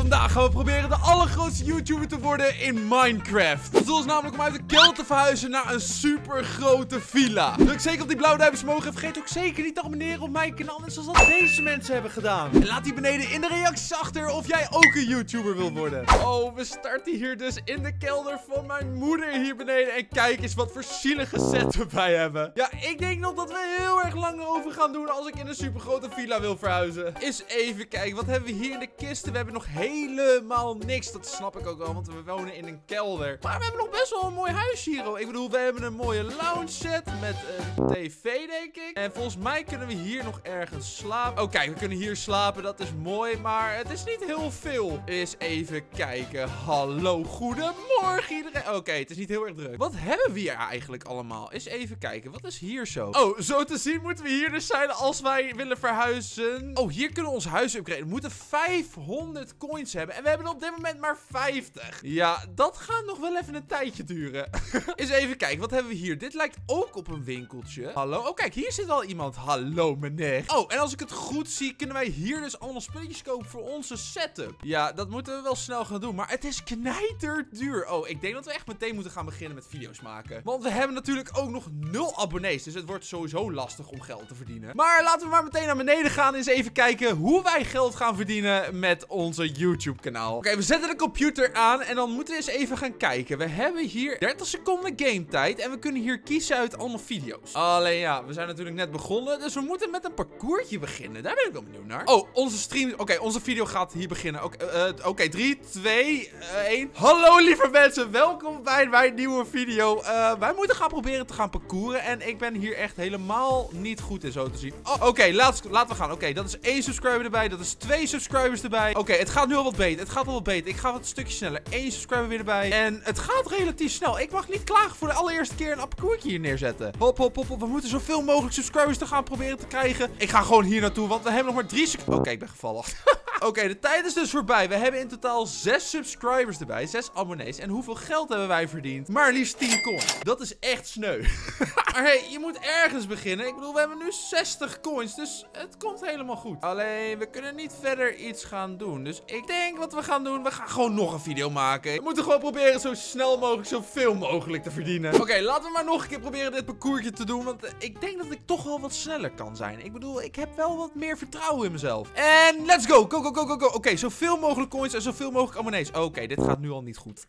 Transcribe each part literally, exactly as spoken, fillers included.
Vandaag gaan we proberen de allergrootste YouTuber te worden in Minecraft. Het doel is namelijk om uit de kelder te verhuizen naar een super grote villa. Druk zeker op die blauwe duimpjes omhoog en vergeet ook zeker niet te abonneren op mijn kanaal, net zoals dat deze mensen hebben gedaan. En laat die beneden in de reacties achter of jij ook een YouTuber wil worden. Oh, we starten hier dus in de kelder van mijn moeder hier beneden. En kijk eens wat voor zielige set we bij hebben. Ja, ik denk nog dat we heel erg lang over gaan doen als ik in een super grote villa wil verhuizen. Eens even kijken, wat hebben we hier in de kisten? We hebben nog helemaal niks. Dat snap ik ook wel, want we wonen in een kelder. Maar we hebben nog best wel een mooi huis hier, hoor. Ik bedoel, we hebben een mooie lounge set met een tv, denk ik. En volgens mij kunnen we hier nog ergens slapen. Oh, kijk, we kunnen hier slapen. Dat is mooi, maar het is niet heel veel. Eens even kijken. Hallo, goedemorgen iedereen. Oké, okay, het is niet heel erg druk. Wat hebben we hier eigenlijk allemaal? Eens even kijken. Wat is hier zo? Oh, zo te zien moeten we hier dus zijn als wij willen verhuizen. Oh, hier kunnen we ons huis upgraden. We moeten vijfhonderd coins hebben. En we hebben op dit moment maar vijftig. Ja, dat gaat nog wel even een tijdje duren. Eens even kijken. Wat hebben we hier? Dit lijkt ook op een winkeltje. Hallo. Oh, kijk. Hier zit al iemand. Hallo, meneer. Oh, en als ik het goed zie, kunnen wij hier dus allemaal spulletjes kopen voor onze setup. Ja, dat moeten we wel snel gaan doen. Maar het is knijterduur. Oh, ik denk dat we echt meteen moeten gaan beginnen met video's maken. Want we hebben natuurlijk ook nog nul abonnees. Dus het wordt sowieso lastig om geld te verdienen. Maar laten we maar meteen naar beneden gaan. Eens even kijken hoe wij geld gaan verdienen met onze YouTube kanaal. Oké, okay, we zetten de computer aan en dan moeten we eens even gaan kijken. We hebben hier dertig seconden game tijd en we kunnen hier kiezen uit allemaal video's. Alleen ja, we zijn natuurlijk net begonnen, dus we moeten met een parcoursje beginnen. Daar ben ik wel benieuwd naar. Oh, onze stream... Oké, okay, onze video gaat hier beginnen. Oké, okay, uh, okay, drie, twee, één. Hallo lieve mensen, welkom bij mijn nieuwe video. Uh, wij moeten gaan proberen te gaan parcouren en ik ben hier echt helemaal niet goed in, zo te zien. Oh, oké, okay, laten we gaan. Oké, okay, dat is één subscriber erbij, dat is twee subscribers erbij. Oké, okay, het gaat nu al wat beter. Het gaat al wat beter. Ik ga wat een stukje sneller. Eén subscriber weer erbij. En het gaat relatief snel. Ik mag niet klagen voor de allereerste keer een parcoursje hier neerzetten. Hop, hop, hop, hop. We moeten zoveel mogelijk subscribers te gaan proberen te krijgen. Ik ga gewoon hier naartoe, want we hebben nog maar drie seconden. Oké, okay, ik ben gevallen. Oké, okay, de tijd is dus voorbij. We hebben in totaal zes subscribers erbij. Zes abonnees. En hoeveel geld hebben wij verdiend? Maar liefst tien coins. Dat is echt sneu. Maar hey, je moet ergens beginnen. Ik bedoel, we hebben nu zestig coins. Dus het komt helemaal goed. Alleen, we kunnen niet verder iets gaan doen. Dus ik denk wat we gaan doen. We gaan gewoon nog een video maken. We moeten gewoon proberen zo snel mogelijk zoveel mogelijk te verdienen. Oké, okay, laten we maar nog een keer proberen dit parcoursje te doen. Want ik denk dat ik toch wel wat sneller kan zijn. Ik bedoel, ik heb wel wat meer vertrouwen in mezelf. En let's go. Go, go. Go, go, go. Oké, okay, zoveel mogelijk coins en zoveel mogelijk abonnees. Oké, okay, dit gaat nu al niet goed.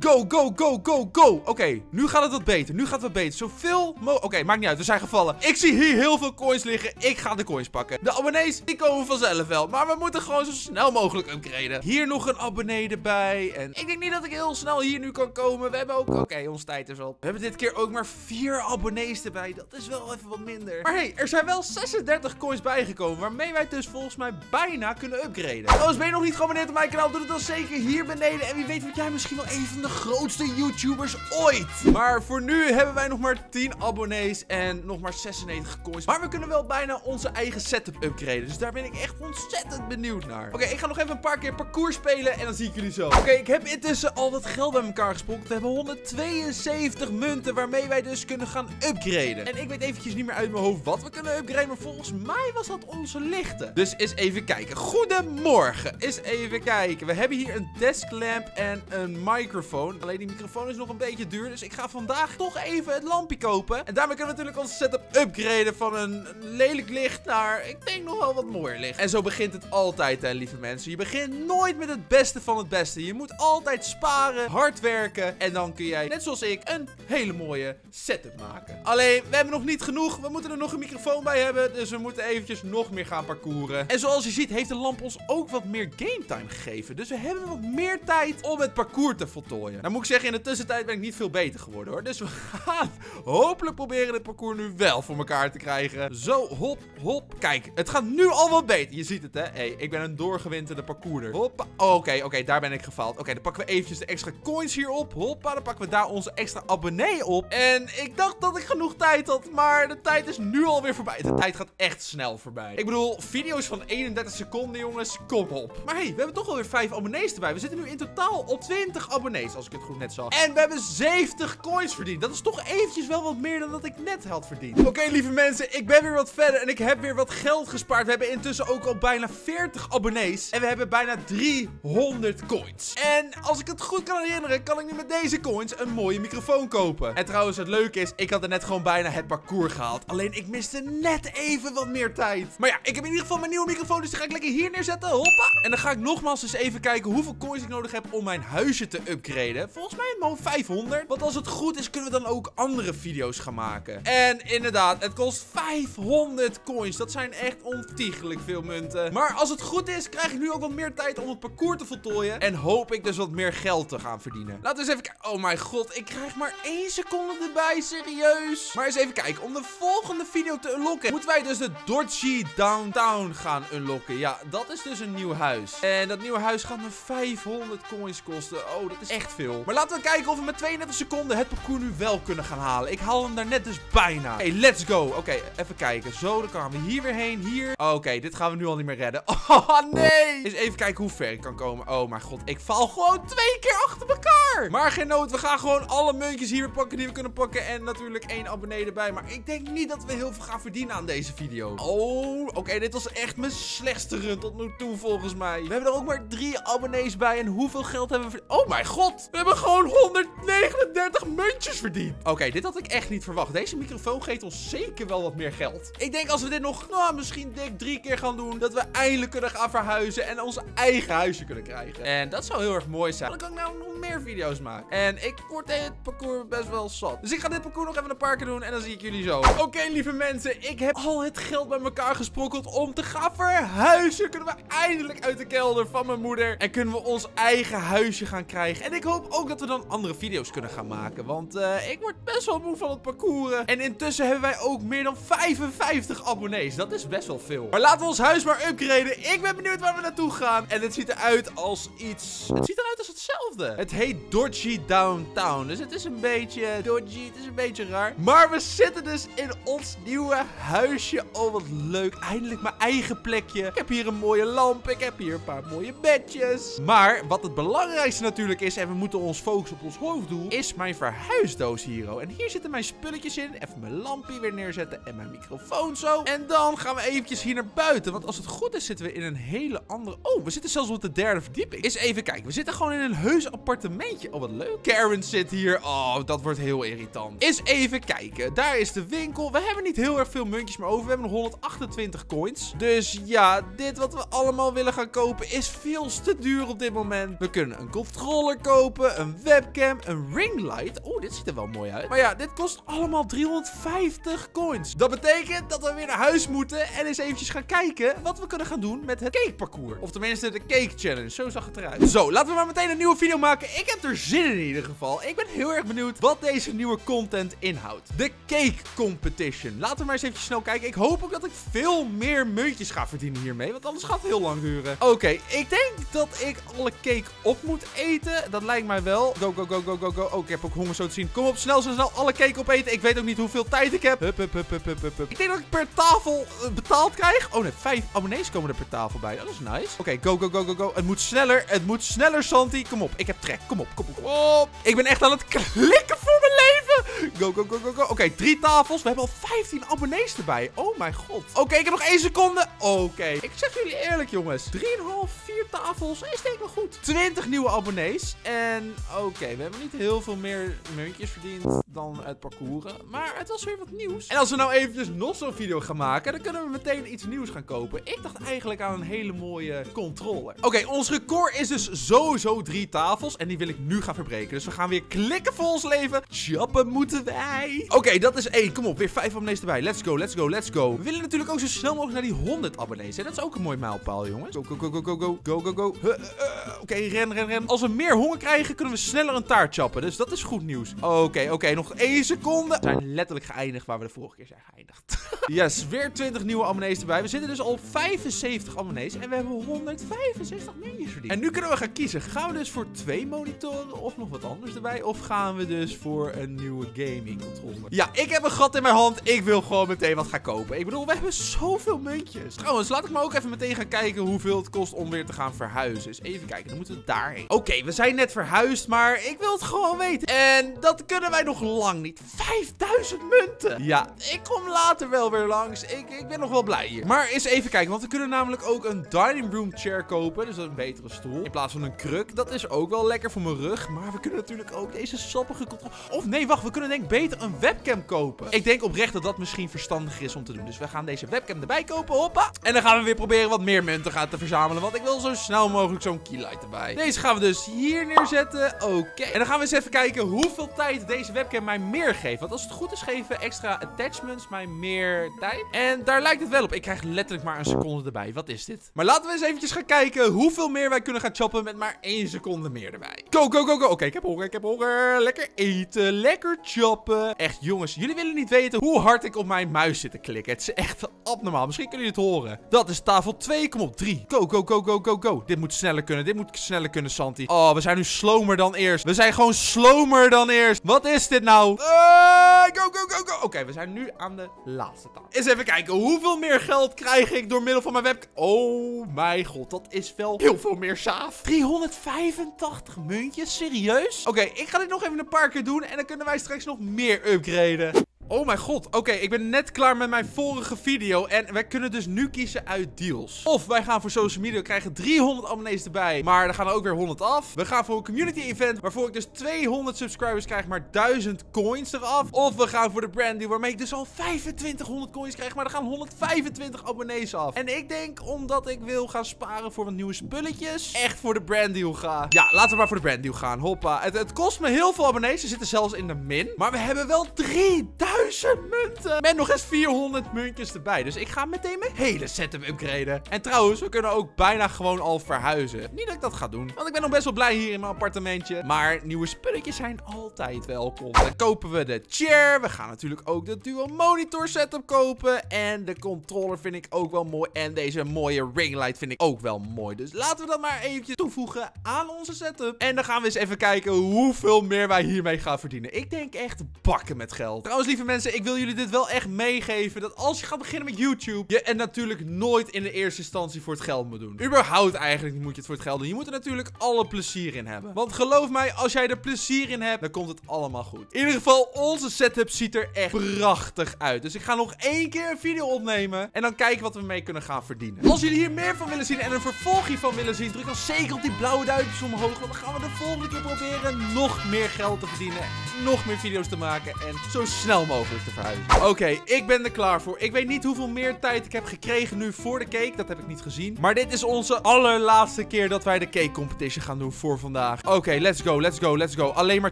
Go, go, go, go, go. Oké, okay, nu gaat het wat beter. Nu gaat het wat beter. Zoveel mogelijk. Oké, okay, maakt niet uit. We zijn gevallen. Ik zie hier heel veel coins liggen. Ik ga de coins pakken. De abonnees, die komen vanzelf wel. Maar we moeten gewoon zo snel mogelijk upgraden. Hier nog een abonnee erbij. En ik denk niet dat ik heel snel hier nu kan komen. We hebben ook... Oké, okay, ons tijd is al. We hebben dit keer ook maar vier abonnees erbij. Dat is wel even wat minder. Maar hey, er zijn wel zesendertig coins bijgekomen. Waarmee wij dus volgens mij bijna kunnen upgraden. Trouwens, ben je nog niet geabonneerd op mijn kanaal? Doe het dan zeker hier beneden. En wie weet word jij misschien wel een van de grootste YouTubers ooit. Maar voor nu hebben wij nog maar tien abonnees en nog maar zesennegentig coins. Maar we kunnen wel bijna onze eigen setup upgraden. Dus daar ben ik echt ontzettend benieuwd naar. Oké, okay, ik ga nog even een paar keer parcours spelen en dan zie ik jullie zo. Oké, okay, ik heb intussen al dat geld bij elkaar gesprokkeld. We hebben honderdtweeënzeventig munten waarmee wij dus kunnen gaan upgraden. En ik weet eventjes niet meer uit mijn hoofd wat we kunnen upgraden. Maar volgens mij was dat onze lichten. Dus eens even kijken. Goede morgen. Eens even kijken. We hebben hier een desklamp en een microfoon. Alleen die microfoon is nog een beetje duur. Dus ik ga vandaag toch even het lampje kopen. En daarmee kunnen we natuurlijk onze setup upgraden van een lelijk licht naar, ik denk nog wel wat mooier licht. En zo begint het altijd, hè, lieve mensen. Je begint nooit met het beste van het beste. Je moet altijd sparen, hard werken. En dan kun jij, net zoals ik, een hele mooie setup maken. Alleen, we hebben nog niet genoeg. We moeten er nog een microfoon bij hebben. Dus we moeten eventjes nog meer gaan parcouren. En zoals je ziet, heeft de lamp ons ook wat meer game time gegeven. Dus we hebben wat meer tijd om het parcours te voltooien. Nou moet ik zeggen, in de tussentijd ben ik niet veel beter geworden, hoor. Dus we gaan hopelijk proberen dit parcours nu wel voor elkaar te krijgen. Zo, hop, hop. Kijk, het gaat nu al wat beter. Je ziet het, hè. Hé, hey, ik ben een doorgewinterde parcourder. Hoppa. Oké, oh, oké, okay, okay, daar ben ik gefaald. Oké, okay, dan pakken we eventjes de extra coins hier op. Hoppa, dan pakken we daar onze extra abonnee op. En ik dacht dat ik genoeg tijd had, maar de tijd is nu alweer voorbij. De tijd gaat echt snel voorbij. Ik bedoel, video's van eenendertig seconden, jongen. Kom op. Maar hey, we hebben toch alweer vijf abonnees erbij. We zitten nu in totaal op twintig abonnees. coins, als ik het goed net zag. En we hebben zeventig coins verdiend. Dat is toch eventjes wel wat meer dan dat ik net had verdiend. Oké, okay, lieve mensen, ik ben weer wat verder en ik heb weer wat geld gespaard. We hebben intussen ook al bijna veertig abonnees en we hebben bijna driehonderd coins. En als ik het goed kan herinneren, kan ik nu met deze coins een mooie microfoon kopen. En trouwens, het leuke is, ik had er net gewoon bijna het parcours gehaald. Alleen, ik miste net even wat meer tijd. Maar ja, ik heb in ieder geval mijn nieuwe microfoon, dus die ga ik lekker hier neerzetten. Hoppa! En dan ga ik nogmaals eens even kijken hoeveel coins ik nodig heb om mijn huisje te upgraden. Volgens mij maar vijfhonderd. Want als het goed is, kunnen we dan ook andere video's gaan maken. En inderdaad, het kost vijfhonderd coins. Dat zijn echt ontiegelijk veel munten. Maar als het goed is, krijg ik nu ook wat meer tijd om het parcours te voltooien. En hoop ik dus wat meer geld te gaan verdienen. Laten we eens even kijken. Oh mijn god, ik krijg maar één seconde erbij. Serieus. Maar eens even kijken. Om de volgende video te unlocken, moeten wij dus de Dodgy Downtown gaan unlocken. Ja, dat is dus een nieuw huis. En dat nieuwe huis gaat me vijfhonderd coins kosten. Oh, dat is echt veel. Maar laten we kijken of we met tweeëndertig seconden het parcours nu wel kunnen gaan halen. Ik haal hem daarnet dus bijna. Oké, okay, let's go. Oké, okay, even kijken. Zo, dan gaan we hier weer heen. Hier. Oké, okay, dit gaan we nu al niet meer redden. Oh, nee. Eens even kijken hoe ver ik kan komen. Oh, mijn god. Ik val gewoon twee keer achter elkaar. Maar geen nood. We gaan gewoon alle muntjes hier pakken die we kunnen pakken. En natuurlijk één abonnee erbij. Maar ik denk niet dat we heel veel gaan verdienen aan deze video. Oh, oké. Okay, dit was echt mijn slechtste run tot nu toe, volgens mij. We hebben er ook maar drie abonnees bij. En hoeveel geld hebben we verdiend? Oh, mijn god. We hebben gewoon honderdnegenendertig muntjes verdiend. Oké, okay, dit had ik echt niet verwacht. Deze microfoon geeft ons zeker wel wat meer geld. Ik denk als we dit nog, nou, misschien dik drie keer gaan doen, dat we eindelijk kunnen gaan verhuizen en ons eigen huisje kunnen krijgen. En dat zou heel erg mooi zijn. Dan kan ik nou nog meer video's maken. En ik word dit parcours best wel zat. Dus ik ga dit parcours nog even een paar keer doen en dan zie ik jullie zo. Oké, okay, lieve mensen. Ik heb al het geld bij elkaar gesprokkeld om te gaan verhuizen. Kunnen we eindelijk uit de kelder van mijn moeder. En kunnen we ons eigen huisje gaan krijgen. En ik hoop ook dat we dan andere video's kunnen gaan maken. Want uh, ik word best wel moe van het parcours. En intussen hebben wij ook meer dan vijfenvijftig abonnees. Dat is best wel veel. Maar laten we ons huis maar upgraden. Ik ben benieuwd waar we naartoe gaan. En het ziet eruit als iets... Het ziet eruit als hetzelfde. Het heet Dodgy Downtown. Dus het is een beetje dodgy. Het is een beetje raar. Maar we zitten dus in ons nieuwe huisje. Oh, wat leuk. Eindelijk mijn eigen plekje. Ik heb hier een mooie lamp. Ik heb hier een paar mooie bedjes. Maar wat het belangrijkste natuurlijk is... En we moeten ons focussen op ons hoofddoel... Is mijn verhuisdoos hier. En hier zitten mijn spulletjes in. Even mijn lampje weer neerzetten. En mijn microfoon zo. En dan gaan we eventjes hier naar buiten. Want als het goed is zitten we in een hele andere... Oh, we zitten zelfs op de derde verdieping. Eens even kijken. We zitten gewoon in een heus appartementje. Oh, wat leuk. Karen zit hier. Oh, dat wordt heel irritant. Eens even kijken. Daar is de winkel. We hebben niet heel erg veel muntjes meer over. We hebben nog honderdachtentwintig coins. Dus ja, dit wat we allemaal willen gaan kopen is veel te duur op dit moment. We kunnen een controller kopen. Een webcam. Een ringlight. Oh, dit ziet er wel mooi uit. Maar ja, dit kost allemaal driehonderdvijftig coins. Dat betekent dat we weer naar huis moeten en eens eventjes gaan kijken wat we kunnen gaan doen met het cakeparcours. Of tenminste de cake challenge. Zo zag het eruit. Zo, laten we maar meteen een nieuwe video maken. Ik heb er zin in ieder geval. Ik ben heel erg benieuwd wat deze nieuwe content inhoudt. De cake competition. Laten we maar eens eventjes snel kijken. Ik hoop ook dat ik veel meer muntjes ga verdienen hiermee, want anders gaat het heel lang duren. Oké, okay, ik denk dat ik alle cake op moet eten. Dat lijkt mij wel. Go, go, go, go, go, go. Oh, ik heb ook honger zo te zien. Kom op, snel, zo snel. Alle cake opeten. Ik weet ook niet hoeveel tijd ik heb. Hup, hup, hup, hup, hup, hup. Ik denk dat ik per tafel betaald krijg. Oh nee, vijf abonnees komen er per tafel bij. Oh, dat is nice. Oké, okay, go, go, go, go, go. Het moet sneller. Het moet sneller, Santi. Kom op, ik heb trek. Kom op, kom op, kom op. Ik ben echt aan het klikken voor mijn leven. Go, go, go, go, go. Oké, okay, drie tafels. We hebben al vijftien abonnees erbij. Oh mijn god. Oké, okay, ik heb nog één seconde. Oké. Okay. Ik zeg jullie eerlijk, jongens. Drieënhalf, vier tafels is denk ik wel goed. twintig nieuwe abonnees. En oké, okay, we hebben niet heel veel meer muntjes verdiend dan het parcours. Maar het was weer wat nieuws. En als we nou eventjes nog zo'n video gaan maken, dan kunnen we meteen iets nieuws gaan kopen. Ik dacht eigenlijk aan een hele mooie controller. Oké, okay, ons record is dus sowieso drie tafels. En die wil ik nu gaan verbreken. Dus we gaan weer klikken voor ons leven. Chappen moeten wij. Oké, okay, dat is één. Kom op, weer vijf abonnees erbij. Let's go, let's go, let's go. We willen natuurlijk ook zo snel mogelijk naar die honderd abonnees. Hè? Dat is ook een mooi mijlpaal, jongens. Go, go, go, go, go, go, go, go, go. Huh, uh, uh. Oké, okay, ren, ren, ren. Als we meer honger krijgen, kunnen we sneller een taart chappen. Dus dat is goed nieuws. Oké, okay, oké, okay, nog één seconde. We zijn letterlijk geëindigd waar we de vorige keer zijn geëindigd. Yes, weer twintig nieuwe abonnees erbij. We zitten dus al op vijfenzeventig abonnees en we hebben honderdvijfenzestig muntjes verdiend. En nu kunnen we gaan kiezen. Gaan we dus voor twee monitoren of nog wat anders erbij? Of gaan we dus voor een nieuwe gaming controller? Ja, ik heb een gat in mijn hand. Ik wil gewoon meteen wat gaan kopen. Ik bedoel, we hebben zoveel muntjes. Trouwens, laat ik maar ook even meteen gaan kijken hoeveel het kost om weer te gaan verhuizen. Dus even kijken. Dan moeten we daarheen. Oké, okay, we zijn net verhuisd, maar ik wil het gewoon weten. En dat kunnen wij nog lang niet. vijfduizend munten. Ja, ik kom later wel weer langs. Ik, ik ben nog wel blij hier. Maar eens even kijken, want we kunnen namelijk ook een dining room chair kopen. Dus dat is een betere stoel. In plaats van een kruk. Dat is ook wel lekker voor mijn rug. Maar we kunnen natuurlijk ook deze sappige controle... Of nee, wacht. We kunnen denk ik beter een webcam kopen. Ik denk oprecht dat dat misschien verstandig is om te doen. Dus we gaan deze webcam erbij kopen. Hoppa. En dan gaan we weer proberen wat meer munten gaan te verzamelen. Want ik wil zo snel mogelijk zo'n keylight erbij. Deze gaan we dus hier neerzetten. Oké. Okay. En dan gaan we eens even kijken hoeveel tijd deze webcam mij meer geeft. Want als het goed is geven extra attachments mij meer tijd. En daar lijkt het wel op. Ik krijg letterlijk maar een seconde erbij. Wat is dit? Maar laten we eens eventjes gaan kijken hoeveel meer wij kunnen gaan choppen met maar één seconde meer erbij. Go, go, go, go. Oké, okay, ik heb honger, ik heb honger. Lekker eten, lekker choppen. Echt jongens, jullie willen niet weten hoe hard ik op mijn muis zit te klikken. Het is echt abnormaal. Misschien kunnen jullie het horen. Dat is tafel twee. Kom op, drie. Go, go, go, go, go, go. Dit moet sneller kunnen. Dit moet sneller kunnen, Santi. Oh, we zijn nu slomer dan eerst. We zijn gewoon slomer dan eerst. Wat is dit nou? Uh, go, go, go, go. Oké, okay, we zijn nu aan de laatste tafel. Eens even kijken. Hoeveel meer geld krijg ik door middel van mijn webcam? Oh mijn god, dat is wel heel veel meer saaf. driehonderdvijfentachtig muntjes? Serieus? Oké, okay, ik ga dit nog even een paar keer doen en dan kunnen wij straks nog meer upgraden. Oh mijn god, oké, okay, ik ben net klaar met mijn vorige video en wij kunnen dus nu kiezen uit deals. Of wij gaan voor social media, we krijgen driehonderd abonnees erbij, maar er gaan er ook weer honderd af. We gaan voor een community event, waarvoor ik dus tweehonderd subscribers krijg, maar duizend coins eraf. Of we gaan voor de brand deal, waarmee ik dus al vijfentwintighonderd coins krijg, maar er gaan honderdvijfentwintig abonnees af. En ik denk, omdat ik wil gaan sparen voor wat nieuwe spulletjes, echt voor de brand deal gaan. Ja, laten we maar voor de brand deal gaan, hoppa. Het, het kost me heel veel abonnees, ze zitten zelfs in de min, maar we hebben wel drieduizend. duizend munten. Met nog eens vierhonderd muntjes erbij. Dus ik ga meteen mijn hele setup upgraden. En trouwens, we kunnen ook bijna gewoon al verhuizen. Niet dat ik dat ga doen. Want ik ben nog best wel blij hier in mijn appartementje. Maar nieuwe spulletjes zijn altijd welkom. Dan kopen we de chair. We gaan natuurlijk ook de dual monitor setup kopen. En de controller vind ik ook wel mooi. En deze mooie ringlight vind ik ook wel mooi. Dus laten we dat maar eventjes toevoegen aan onze setup. En dan gaan we eens even kijken hoeveel meer wij hiermee gaan verdienen. Ik denk echt bakken met geld. Trouwens, lieve mensen, ik wil jullie dit wel echt meegeven. Dat als je gaat beginnen met YouTube, je en natuurlijk nooit in de eerste instantie voor het geld moet doen. Überhaupt eigenlijk moet je het voor het geld doen. Je moet er natuurlijk alle plezier in hebben. Want geloof mij, als jij er plezier in hebt, dan komt het allemaal goed. In ieder geval, onze setup ziet er echt prachtig uit. Dus ik ga nog één keer een video opnemen en dan kijken wat we mee kunnen gaan verdienen. Als jullie hier meer van willen zien en een vervolg hiervan willen zien, druk dan zeker op die blauwe duimpjes omhoog. Want dan gaan we de volgende keer proberen nog meer geld te verdienen, nog meer video's te maken en zo snel mogelijk te verhuizen. Oké, okay, ik ben er klaar voor. Ik weet niet hoeveel meer tijd ik heb gekregen nu voor de cake. Dat heb ik niet gezien. Maar dit is onze allerlaatste keer dat wij de cake competition gaan doen voor vandaag. Oké, okay, let's go, let's go, let's go. Alleen maar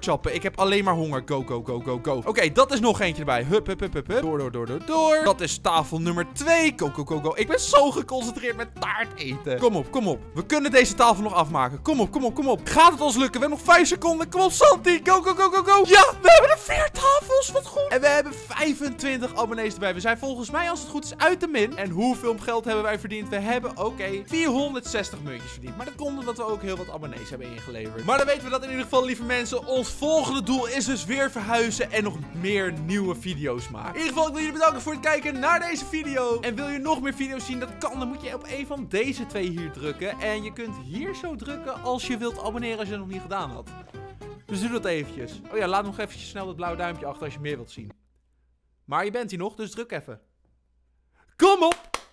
chappen. Ik heb alleen maar honger. Go, go, go, go, go. Oké, okay, dat is nog eentje erbij. Hup, hup, hup, hup, hup. Door, door, door, door, door. Dat is tafel nummer twee. Go, go, go, go. Ik ben zo geconcentreerd met taart eten. Kom op, kom op. We kunnen deze tafel nog afmaken. Kom op, kom op, kom op. Gaat het ons lukken? We hebben nog vijf seconden. Kom op, Santi. Go, go, go, go, go. Ja, we hebben er vier tafels. Wat goed. En we We hebben vijfentwintig abonnees erbij. We zijn volgens mij, als het goed is, uit de min. En hoeveel geld hebben wij verdiend? We hebben, oké, okay, vierhonderdzestig muntjes verdiend. Maar dat komt omdat we ook heel wat abonnees hebben ingeleverd. Maar dan weten we dat in ieder geval, lieve mensen. Ons volgende doel is dus weer verhuizen en nog meer nieuwe video's maken. In ieder geval, ik wil jullie bedanken voor het kijken naar deze video. En wil je nog meer video's zien? Dat kan. Dan moet je op een van deze twee hier drukken. En je kunt hier zo drukken als je wilt abonneren als je het nog niet gedaan had. Dus doe dat eventjes. Oh ja, laat nog eventjes snel dat blauwe duimpje achter als je meer wilt zien. Maar je bent hier nog, dus druk even. Kom op!